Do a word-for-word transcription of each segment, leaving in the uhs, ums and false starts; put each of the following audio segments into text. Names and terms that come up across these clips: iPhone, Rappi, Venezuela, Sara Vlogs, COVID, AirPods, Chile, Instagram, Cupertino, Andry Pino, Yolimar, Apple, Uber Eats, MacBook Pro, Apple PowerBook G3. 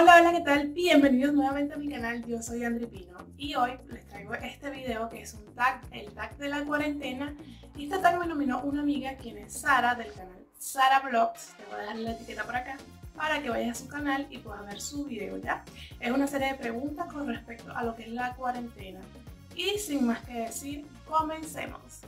Hola, hola, ¿qué tal? Bienvenidos nuevamente a mi canal, yo soy Andry Pino y hoy les traigo este video que es un tag, el tag de la cuarentena, y este tag me nominó una amiga quien es Sara del canal Sara Vlogs. Te voy a dejar la etiqueta por acá para que vayas a su canal y puedas ver su video, ¿ya? Es una serie de preguntas con respecto a lo que es la cuarentena y sin más que decir, comencemos.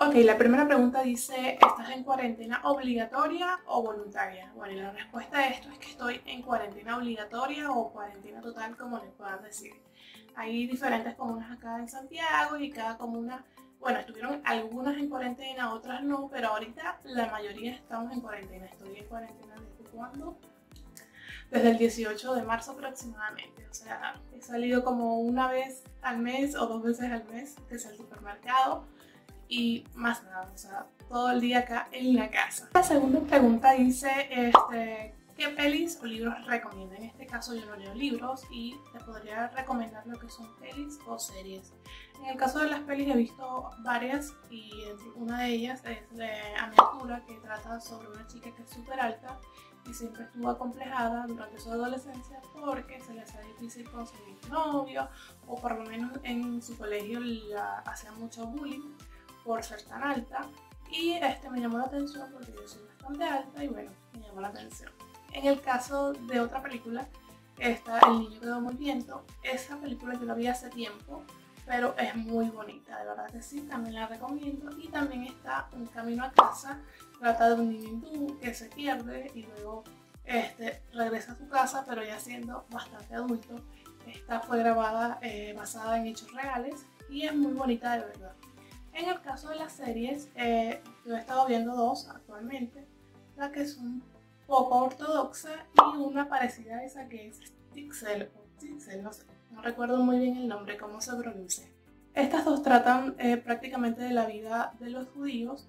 Ok, la primera pregunta dice, ¿estás en cuarentena obligatoria o voluntaria? Bueno, y la respuesta a esto es que estoy en cuarentena obligatoria o cuarentena total, como les puedas decir. Hay diferentes comunas acá en Santiago y cada comuna, bueno, estuvieron algunas en cuarentena, otras no, pero ahorita la mayoría estamos en cuarentena. Estoy en cuarentena desde cuándo? Desde el dieciocho de marzo aproximadamente. O sea, he salido como una vez al mes o dos veces al mes, que es el supermercado. Y más nada, o sea, todo el día acá en la casa. La segunda pregunta dice, este, ¿qué pelis o libros recomiendan? En este caso yo no leo libros y te podría recomendar lo que son pelis o series. En el caso de las pelis he visto varias y una de ellas es de Andry Pino, que trata sobre una chica que es súper alta y siempre estuvo acomplejada durante su adolescencia porque se le hacía difícil conseguir novio, o por lo menos en su colegio la hacían mucho bullying por ser tan alta, y este me llamó la atención porque yo soy bastante alta y bueno, me llamó la atención. En el caso de otra película, esta, El niño quedó muy viento, esa película yo la vi hace tiempo, pero es muy bonita, de verdad que sí, también la recomiendo. Y también está Un camino a casa, trata de un niño hindú que se pierde y luego este, regresa a su casa, pero ya siendo bastante adulto. Esta fue grabada eh, basada en hechos reales y es muy bonita de verdad. En el caso de las series, eh, yo he estado viendo dos actualmente, la que es un poco ortodoxa y una parecida a esa que es Tixel o Tixel, no sé, no recuerdo muy bien el nombre, cómo se pronuncia. Estas dos tratan eh, prácticamente de la vida de los judíos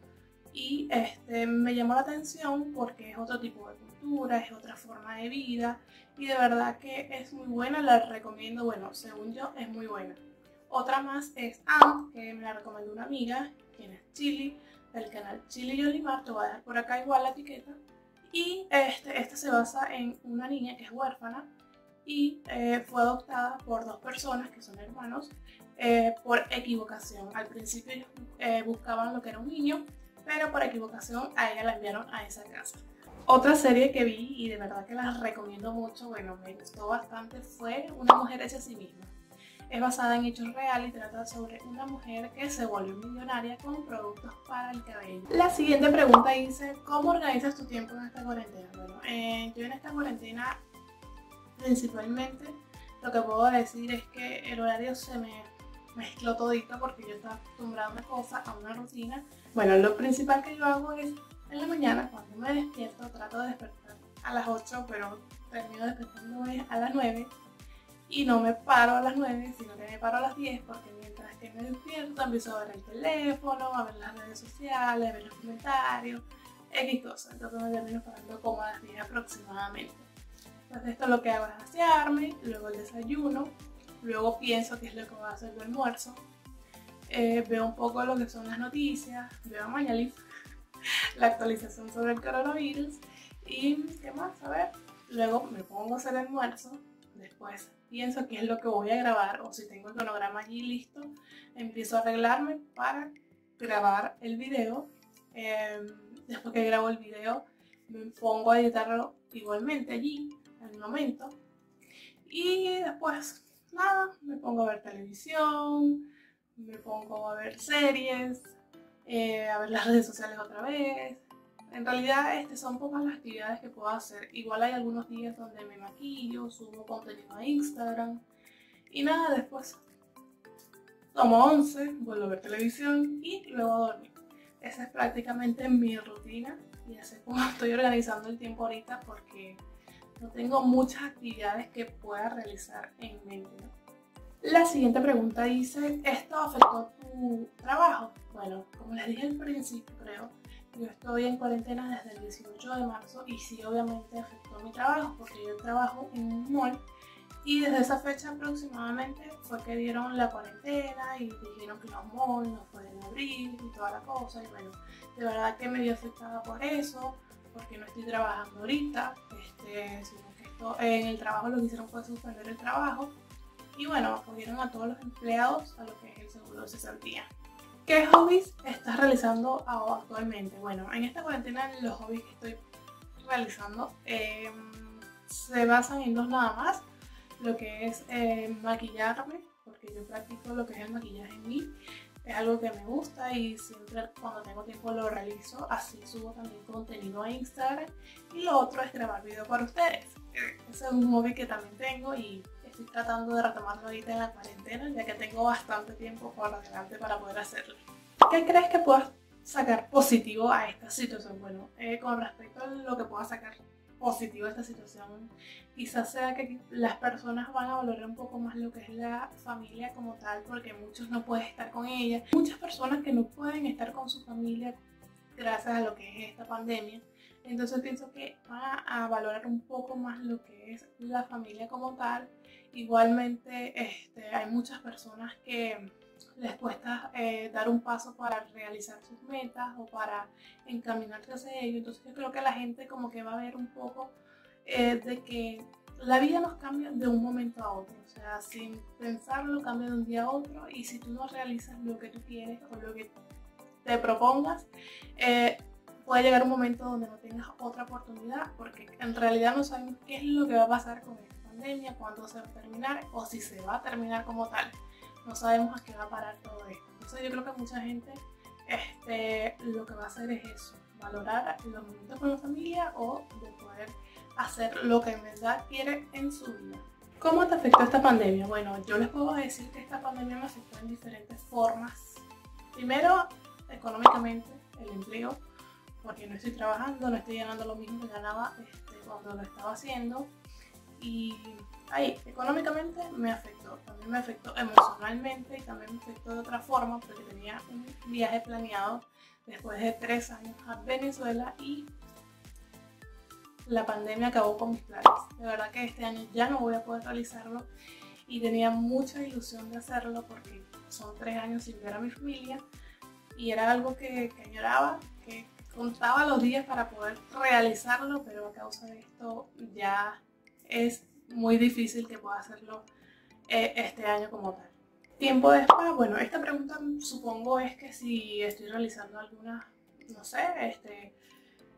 y este, me llamó la atención porque es otro tipo de cultura, es otra forma de vida y de verdad que es muy buena, la recomiendo, bueno, según yo es muy buena. Otra más es Ant, que me la recomendó una amiga, quien es Chile, del canal Chile Yolimar. Te voy a dejar por acá igual la etiqueta. Y este, este se basa en una niña que es huérfana y eh, fue adoptada por dos personas que son hermanos eh, por equivocación. Al principio ellos eh, buscaban lo que era un niño, pero por equivocación a ella la enviaron a esa casa. Otra serie que vi y de verdad que la recomiendo mucho, bueno, me gustó bastante, fue Una mujer hecha a sí misma. Es basada en hechos reales y trata sobre una mujer que se volvió millonaria con productos para el cabello. La siguiente pregunta dice, ¿cómo organizas tu tiempo en esta cuarentena? Bueno, eh, yo en esta cuarentena principalmente lo que puedo decir es que el horario se me mezcló todito porque yo estaba acostumbrada a una cosa, a una rutina. Bueno, lo principal que yo hago es en la mañana cuando me despierto, trato de despertar a las ocho, pero termino despertando a las nueve. Y no me paro a las nueve, sino que me paro a las diez, porque mientras que me despierto empiezo a ver el teléfono, a ver las redes sociales, a ver los comentarios, X cosas. Entonces me termino parando como a las diez aproximadamente. Entonces esto lo que hago es asearme, luego el desayuno, luego pienso qué es lo que voy a hacer de almuerzo, eh, veo un poco lo que son las noticias, veo a Mañalif, la actualización sobre el coronavirus y qué más, a ver, luego me pongo a hacer el almuerzo, después pienso qué es lo que voy a grabar o si tengo el cronograma allí listo, empiezo a arreglarme para grabar el video. Eh, después que grabo el video me pongo a editarlo igualmente allí, en el momento. Y después, nada, me pongo a ver televisión, me pongo a ver series, eh, a ver las redes sociales otra vez. En realidad este, son pocas las actividades que puedo hacer. Igual hay algunos días donde me maquillo, subo contenido a Instagram y nada, después tomo once, vuelvo a ver televisión y luego a dormir. Esa es prácticamente mi rutina y así es como estoy organizando el tiempo ahorita porque no tengo muchas actividades que pueda realizar en mente, ¿no? La siguiente pregunta dice, ¿esto afectó tu trabajo? Bueno, como les dije al principio creo, yo estoy en cuarentena desde el dieciocho de marzo y sí, obviamente afectó mi trabajo porque yo trabajo en un mall Y desde esa fecha aproximadamente fue que dieron la cuarentena y dijeron que los malls no pueden abrir y toda la cosa. Y bueno, de verdad que me vi afectada por eso, porque no estoy trabajando ahorita, este, sino que esto, en el trabajo lo que hicieron fue suspender el trabajo. Y bueno, acogieron a todos los empleados a lo que es el seguro de cesantía. ¿Qué hobbies estás realizando actualmente? Bueno, en esta cuarentena los hobbies que estoy realizando eh, se basan en dos nada más. Lo que es eh, maquillarme, porque yo practico lo que es el maquillaje en mí. Es algo que me gusta y siempre cuando tengo tiempo lo realizo, así subo también contenido a Instagram. Y lo otro es grabar video para ustedes. Ese es un hobby que también tengo y estoy tratando de retomarlo ahorita en la cuarentena, ya que tengo bastante tiempo por delante para poder hacerlo. ¿Qué crees que puedas sacar positivo a esta situación? Bueno, eh, con respecto a lo que pueda sacar positivo esta situación, quizás sea que las personas van a valorar un poco más lo que es la familia como tal, porque muchos no pueden estar con ella, muchas personas que no pueden estar con su familia gracias a lo que es esta pandemia. Entonces pienso que van a valorar un poco más lo que es la familia como tal. Igualmente este, hay muchas personas que les cuesta eh, dar un paso para realizar sus metas o para encaminarse hacia ello. Entonces yo creo que la gente como que va a ver un poco eh, de que la vida nos cambia de un momento a otro. O sea, sin pensarlo cambia de un día a otro, y si tú no realizas lo que tú quieres o lo que te propongas, eh, puede llegar un momento donde no tengas otra oportunidad, porque en realidad no sabemos qué es lo que va a pasar con esta pandemia, cuándo se va a terminar o si se va a terminar como tal. No sabemos a qué va a parar todo esto. Entonces yo creo que mucha gente este, lo que va a hacer es eso, valorar los momentos con la familia o de poder hacer lo que en verdad quiere en su vida. ¿Cómo te afectó esta pandemia? Bueno, yo les puedo decir que esta pandemia me afectó en diferentes formas. Primero, económicamente, el empleo, porque no estoy trabajando, no estoy ganando lo mismo que ganaba este, cuando lo estaba haciendo. Y ahí, económicamente me afectó, también me afectó emocionalmente y también me afectó de otra forma, porque tenía un viaje planeado después de tres años a Venezuela y la pandemia acabó con mis planes. De verdad que este año ya no voy a poder realizarlo y tenía mucha ilusión de hacerlo, porque son tres años sin ver a mi familia y era algo que, que añoraba, que contaba los días para poder realizarlo, pero a causa de esto ya es muy difícil que pueda hacerlo eh, este año como tal. ¿Tiempo de spa? Bueno, esta pregunta supongo es que si estoy realizando algunas, no sé, este,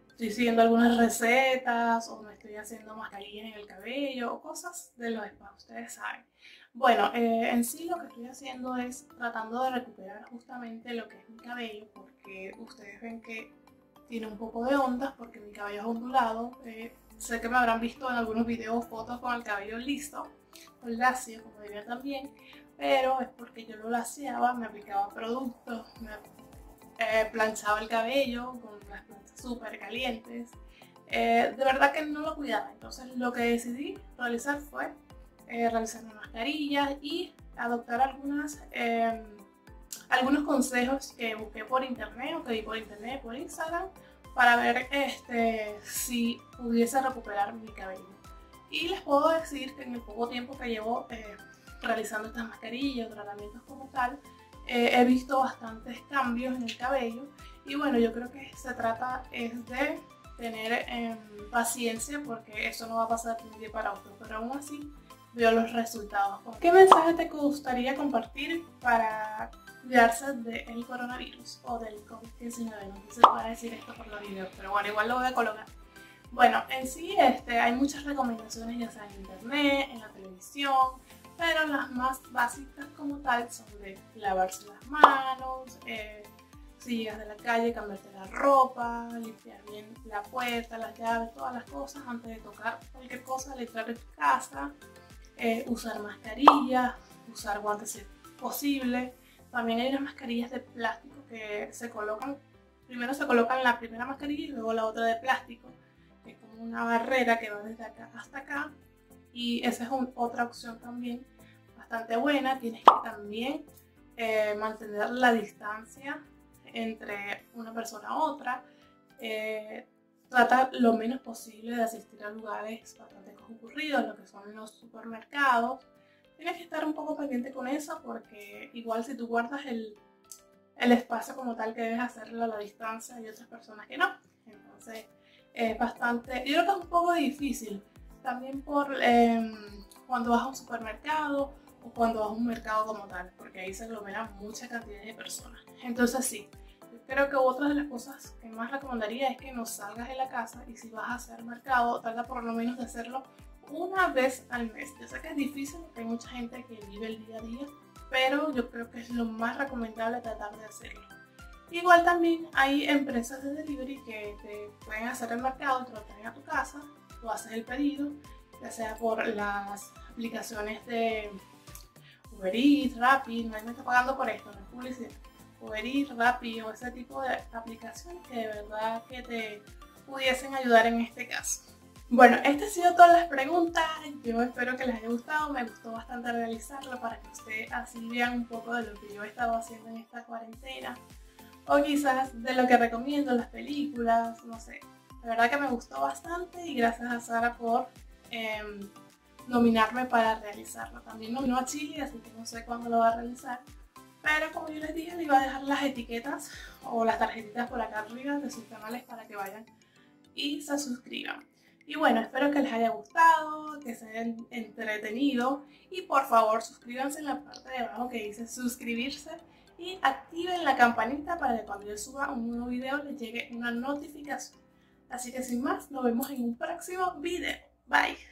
estoy siguiendo algunas recetas o me estoy haciendo mascarillas en el cabello o cosas de los spas, ustedes saben. Bueno, eh, en sí lo que estoy haciendo es tratando de recuperar justamente lo que es mi cabello, porque ustedes ven que tiene un poco de ondas porque mi cabello es ondulado. Eh, Sé que me habrán visto en algunos videos fotos con el cabello liso, con lacio, como diría también, pero es porque yo lo laciaba, me aplicaba productos, me eh, planchaba el cabello con unas planchas súper calientes. Eh, de verdad que no lo cuidaba, entonces lo que decidí realizar fue eh, realizar unas mascarillas y adoptar algunas, eh, algunos consejos que busqué por internet o que vi por internet, por Instagram, para ver este, si pudiese recuperar mi cabello. Y les puedo decir que en el poco tiempo que llevo eh, realizando estas mascarillas o tratamientos como tal, eh, he visto bastantes cambios en el cabello. Y bueno, yo creo que se trata es de tener eh, paciencia, porque eso no va a pasar de un día para otro, pero aún así veo los resultados. ¿Qué mensaje te gustaría compartir para cuidarse del coronavirus o del COVID diecinueve? No sé si voy a decir esto por los videos, pero bueno, igual lo voy a colocar. Bueno, en sí este, hay muchas recomendaciones, ya sea en internet, en la televisión, pero las más básicas como tal son de lavarse las manos, eh, si llegas de la calle, cambiarte la ropa, limpiar bien la puerta, las llaves, todas las cosas antes de tocar cualquier cosa al entrar en tu casa, eh, usar mascarillas, usar guantes si es posible. También hay unas mascarillas de plástico que se colocan, primero se colocan la primera mascarilla y luego la otra de plástico, que es como una barrera que va desde acá hasta acá, y esa es un, otra opción también bastante buena. Tienes que también eh, mantener la distancia entre una persona a otra, eh, Trata lo menos posible de asistir a lugares bastante concurridos, lo que son los supermercados. Tienes que estar un poco pendiente con eso porque igual si tú guardas el, el espacio como tal que debes hacerlo a la distancia, hay otras personas que no. Entonces es bastante, yo creo que es un poco difícil. También por eh, cuando vas a un supermercado o cuando vas a un mercado como tal, porque ahí se aglomeran muchas cantidades de personas. Entonces sí. Creo que otra de las cosas que más recomendaría es que no salgas de la casa y si vas a hacer mercado, trata por lo menos de hacerlo una vez al mes. Yo sé que es difícil porque hay mucha gente que vive el día a día, pero yo creo que es lo más recomendable tratar de hacerlo. Igual también hay empresas de delivery que te pueden hacer el mercado, te lo traen a tu casa, tú haces el pedido, ya sea por las aplicaciones de Uber Eats, Rappi, nadie me está pagando por esto, no es publicidad. Uber Eats, Rappi o ese tipo de aplicaciones que de verdad que te pudiesen ayudar en este caso. Bueno, estas han sido todas las preguntas, yo espero que les haya gustado, me gustó bastante realizarlo para que ustedes así vean un poco de lo que yo he estado haciendo en esta cuarentena o quizás de lo que recomiendo, las películas, no sé. La verdad que me gustó bastante y gracias a Sara por eh, nominarme para realizarlo. También nominó a Chile, así que no sé cuándo lo va a realizar. Pero como yo les dije, les iba a dejar las etiquetas o las tarjetitas por acá arriba de sus canales para que vayan y se suscriban. Y bueno, espero que les haya gustado, que se hayan entretenido y por favor suscríbanse en la parte de abajo que dice suscribirse y activen la campanita para que cuando yo suba un nuevo video les llegue una notificación. Así que sin más, nos vemos en un próximo video. Bye.